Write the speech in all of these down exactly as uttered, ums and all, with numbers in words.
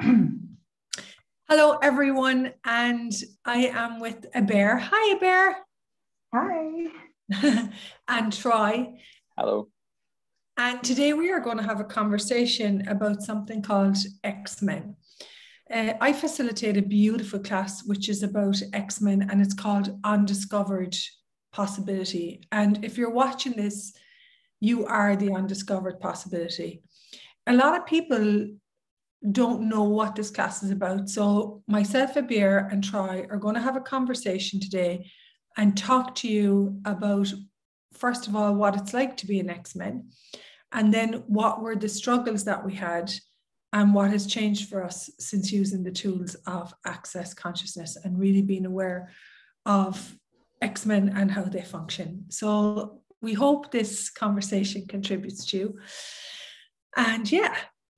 Hello, everyone, and I am with Abair. Hi, Abair. Hi. And Troy. Hello. And today we are going to have a conversation about something called X-Men. Uh, I facilitate a beautiful class which is about X-Men, and it's called Undiscovered Possibility. And if you're watching this, you are the undiscovered possibility. A lot of people don't know what this class is about. So myself, Abair, and Troy are going to have a conversation today and talk to you about, first of all, what it's like to be an X-Men, and then what were the struggles that we had and what has changed for us since using the tools of Access Consciousness and really being aware of X-Men and how they function. So we hope this conversation contributes to you. And yeah,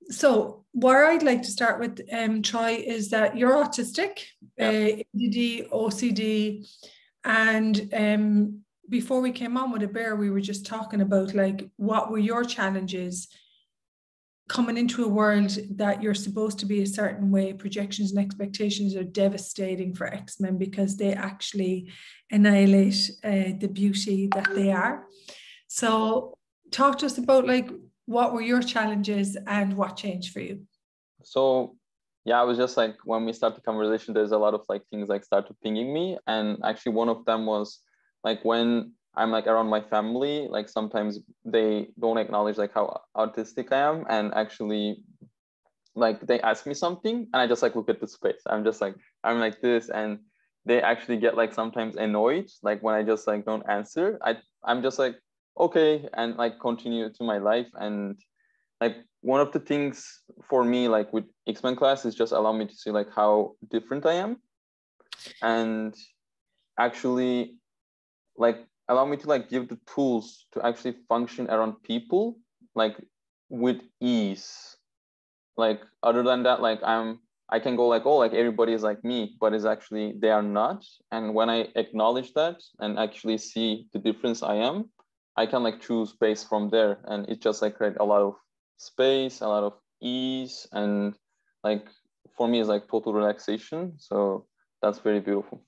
so where I'd like to start with, um, Troy, is that you're autistic, yep. uh, A D D, O C D, and um, before we came on with Abair, we were just talking about, like, what were your challenges coming into a world that you're supposed to be a certain way. Projections and expectations are devastating for X-Men because they actually annihilate uh, the beauty that they are. So talk to us about, like, what were your challenges and what changed for you? So, yeah, I was just like, when we start the conversation, there's a lot of like things like started pinging me. And actually one of them was like, when I'm like around my family, like sometimes they don't acknowledge like how autistic I am, and actually like they ask me something and I just like look at the space. I'm just like, I'm like this, and they actually get like sometimes annoyed, like when I just like don't answer. I, I'm just like, okay, and like continue to my life. And like one of the things for me, like with X-Men class, is just allow me to see like how different I am, and actually like allow me to like give the tools to actually function around people like with ease. Like other than that, like I'm I can go like, oh, like everybody is like me, but it's actually they are not. And when I acknowledge that and actually see the difference I am, I can like choose based from there, and it just like create a lot of space, a lot of ease, and like for me it's like total relaxation. So that's very beautiful.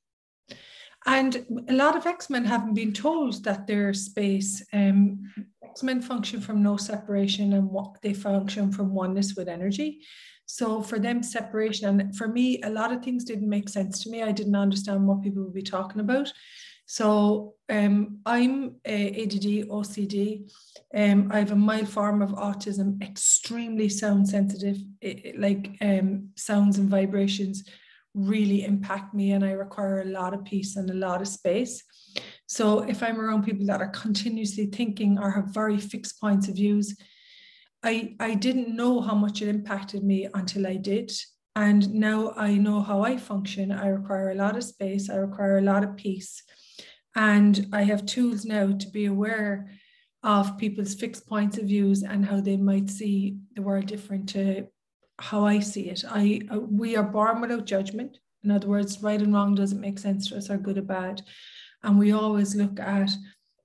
And a lot of X-Men haven't been told that their space, um, X-Men function from no separation, and what they function from oneness with energy. So for them, separation, and for me, a lot of things didn't make sense to me. I didn't understand what people would be talking about. So um, I'm A D D, O C D. Um, I have a mild form of autism, extremely sound sensitive. It, it, like um, sounds and vibrations really impact me, and I require a lot of peace and a lot of space. So if I'm around people that are continuously thinking or have very fixed points of views, I, I didn't know how much it impacted me until I did. And now I know how I function. I require a lot of space. I require a lot of peace. And I have tools now to be aware of people's fixed points of views and how they might see the world different to how I see it. I we are born without judgment. In other words, right and wrong doesn't make sense to us, or good or bad. And we always look at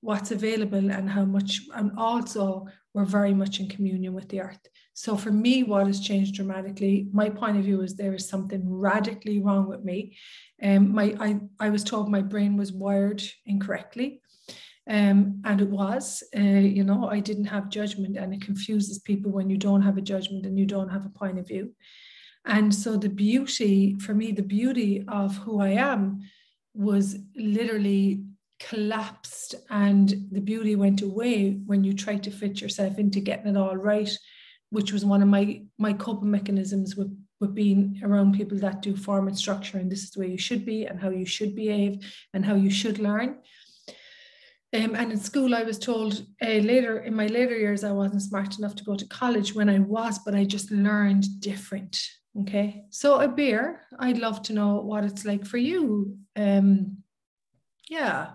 what's available and how much, and also we're very much in communion with the earth. So for me, what has changed dramatically, my point of view is there is something radically wrong with me. Um, my I, I was told my brain was wired incorrectly. Um, and it was, uh, you know, I didn't have judgment, and it confuses people when you don't have a judgment and you don't have a point of view. And so the beauty, for me, the beauty of who I am was literally collapsed, and the beauty went away when you tried to fit yourself into getting it all right, which was one of my, my coping mechanisms with, with being around people that do form and structure, and this is the way you should be and how you should behave and how you should learn. Um, and in school, I was told uh, later in my later years, I wasn't smart enough to go to college, when I was, but I just learned different. Okay. So Abair, I'd love to know what it's like for you. Um, yeah.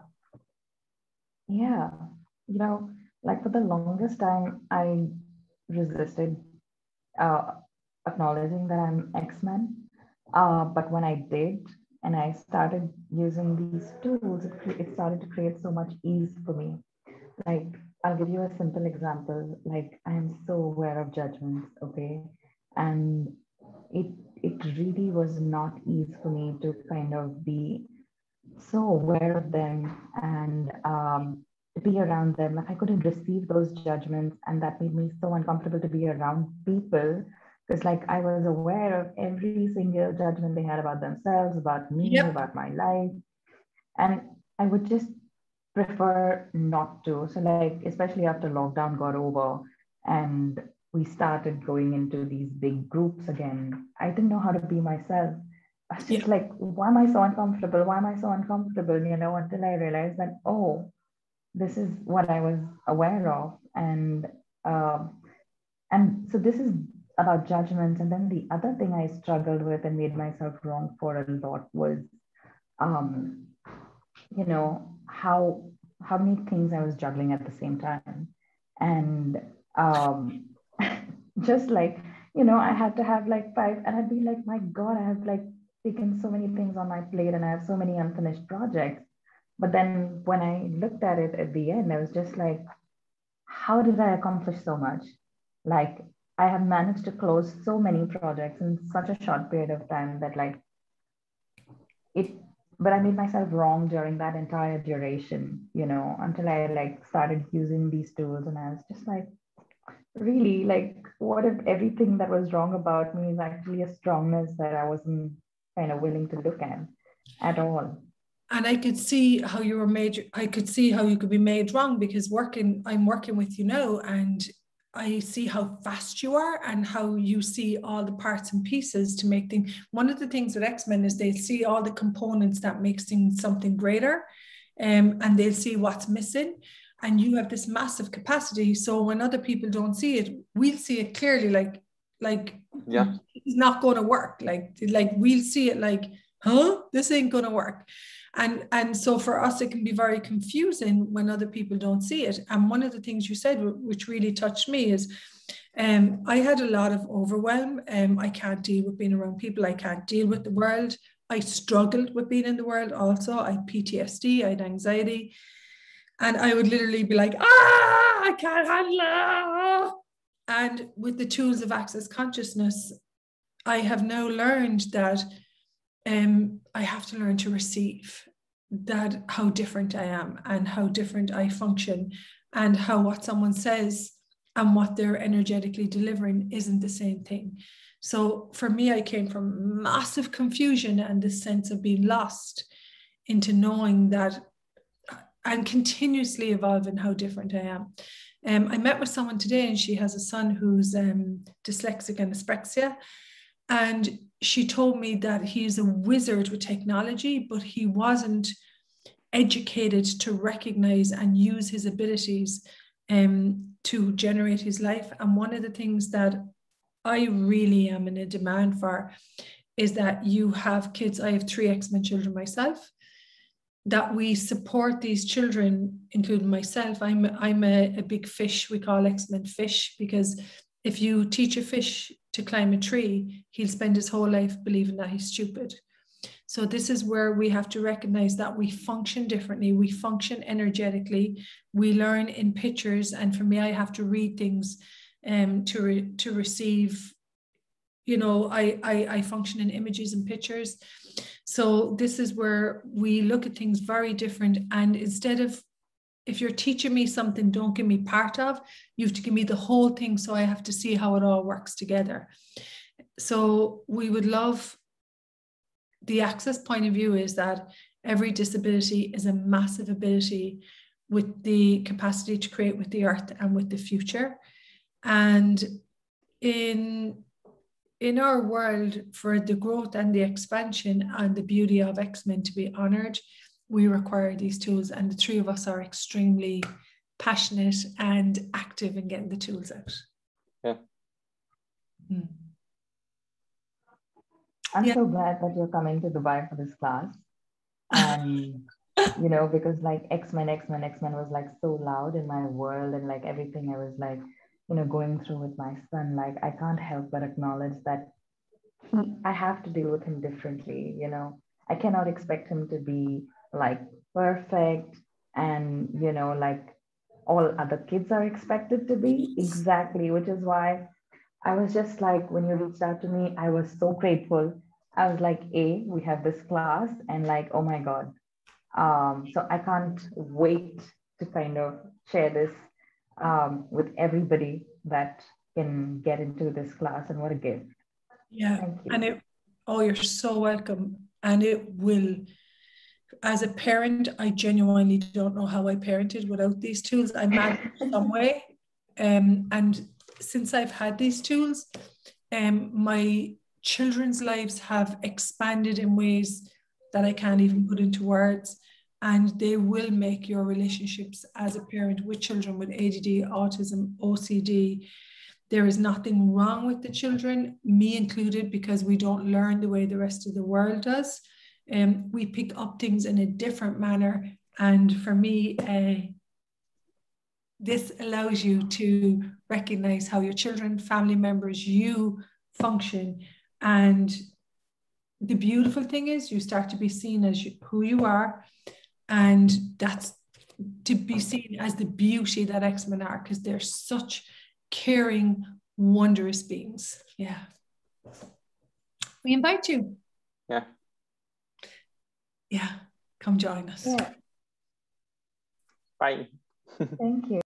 Yeah. You know, like for the longest time, I resisted uh, acknowledging that I'm X-Men. Uh, but when I did, and I started using these tools, it started to create so much ease for me. Like, I'll give you a simple example. Like, I am so aware of judgments, okay? And it it really was not easy for me to kind of be so aware of them and um, to be around them. Like I couldn't receive those judgments, and that made me so uncomfortable to be around people, because like I was aware of every single judgment they had about themselves, about me, yep. about my life, and I would just prefer not to. So like, especially after lockdown got over and we started going into these big groups again, I didn't know how to be myself. I was just yeah. like, why am I so uncomfortable? Why am I so uncomfortable? You know, until I realized that, oh, this is what I was aware of. And um, and so this is about judgments. And then the other thing I struggled with and made myself wrong for a lot was, um, you know, how how many things I was juggling at the same time. And um, just like, you know, I had to have like five, and I'd be like, my God, I have like taken so many things on my plate and I have so many unfinished projects. But then when I looked at it at the end, I was just like, how did I accomplish so much? Like, I have managed to close so many projects in such a short period of time that like it, but I made myself wrong during that entire duration, you know, until I like started using these tools. And I was just like, really, like, what if everything that was wrong about me is actually a strongness that I wasn't kind of willing to look at at all? And I could see how you were made, I could see how you could be made wrong, because working, I'm working with you now, and I see how fast you are and how you see all the parts and pieces to make things. One of the things with X-Men is they see all the components that makes things something greater, um, and they'll see what's missing. And you have this massive capacity. So when other people don't see it, we'll see it clearly, like, like yeah. it's not going to work. Like, like we'll see it like, huh, this ain't going to work. And, and so for us, it can be very confusing when other people don't see it. And one of the things you said, which really touched me, is um, I had a lot of overwhelm. Um, I can't deal with being around people. I can't deal with the world. I struggled with being in the world also. I had P T S D, I had anxiety. And I would literally be like, ah, I can't handle it. And with the tools of Access Consciousness, I have now learned that um, I have to learn to receive that, how different I am and how different I function, and how what someone says and what they're energetically delivering isn't the same thing. So for me, I came from massive confusion and this sense of being lost into knowing that I'm continuously evolving how different I am. Um, I met with someone today, and she has a son who's um, dyslexic and dyspraxia. And she told me that he's a wizard with technology, but he wasn't educated to recognize and use his abilities um, to generate his life. And one of the things that I really am in a demand for is that you have kids. I have three X-Men children myself, that we support these children, including myself. I'm, I'm a, a big fish, we call X-Men fish, because if you teach a fish to climb a tree, he'll spend his whole life believing that he's stupid. So this is where we have to recognize that we function differently, we function energetically, we learn in pictures. And for me, I have to read things um, to, re- to receive, you know, I, I, I function in images and pictures. So this is where we look at things very different. And instead of, if you're teaching me something, don't give me part of, you have to give me the whole thing. So I have to see how it all works together. So we would love, the Access point of view is that every disability is a massive ability with the capacity to create with the earth and with the future. And in In our world, for the growth and the expansion and the beauty of X-Men to be honored, we require these tools. And the three of us are extremely passionate and active in getting the tools out. Yeah. Mm. I'm yeah. so glad that you're coming to Dubai for this class. Um, you know, because like X-Men, X-Men, X-Men was like so loud in my world, and like everything I was like, you know, going through with my son, like I can't help but acknowledge that he, I have to deal with him differently. You know, I cannot expect him to be like perfect, and you know, like all other kids are expected to be exactly, which is why I was just like, when you reached out to me, I was so grateful. I was like, A, we have this class, and like, oh my God. Um, so I can't wait to kind of share this um, with everybody that can get into this class, and what a gift. Yeah. Thank you. And it, oh, you're so welcome. And it will, as a parent, I genuinely don't know how I parented without these tools. I managed some way. Um, and since I've had these tools, um, my children's lives have expanded in ways that I can't even put into words. And they will make your relationships as a parent with children with A D D, autism, O C D. There is nothing wrong with the children, me included, because we don't learn the way the rest of the world does. Um, we pick up things in a different manner. And for me, uh, this allows you to recognize how your children, family members, you function. And the beautiful thing is you start to be seen as you, who you are. And that's to be seen as the beauty that X-Men are, because they're such caring, wondrous beings. Yeah. We invite you. Yeah. Yeah. Come join us. Yeah. Bye. Thank you.